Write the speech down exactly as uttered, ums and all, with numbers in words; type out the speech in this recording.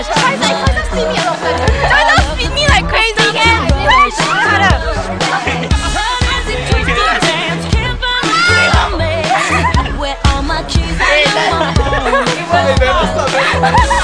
much. Try that, try that, see me and also try that, beat me like crazy. Yeah, push, shut up. Where all my keys?